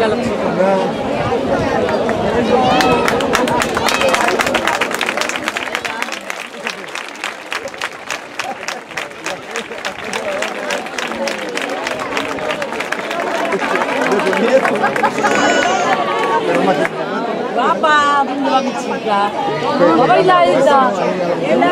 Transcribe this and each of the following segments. la lăpsică. Vă voi la Elda! Elda!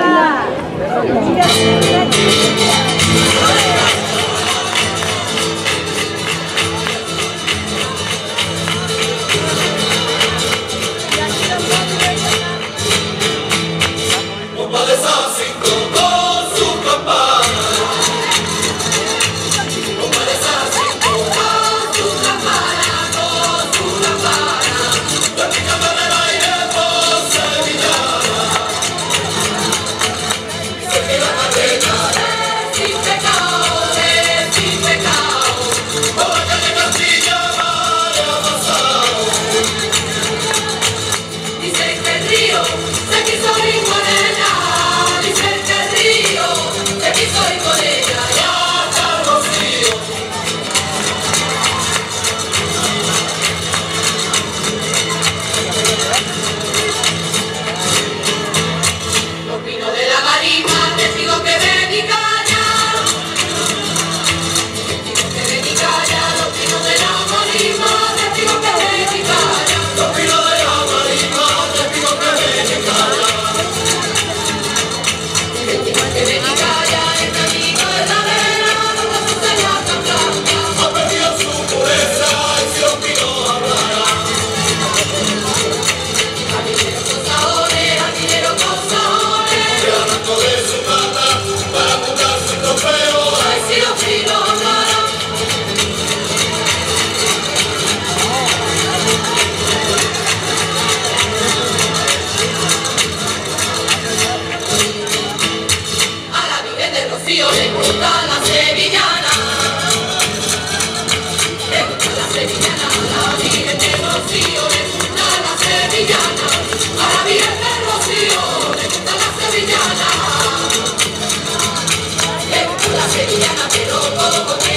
Sevillana, pero todo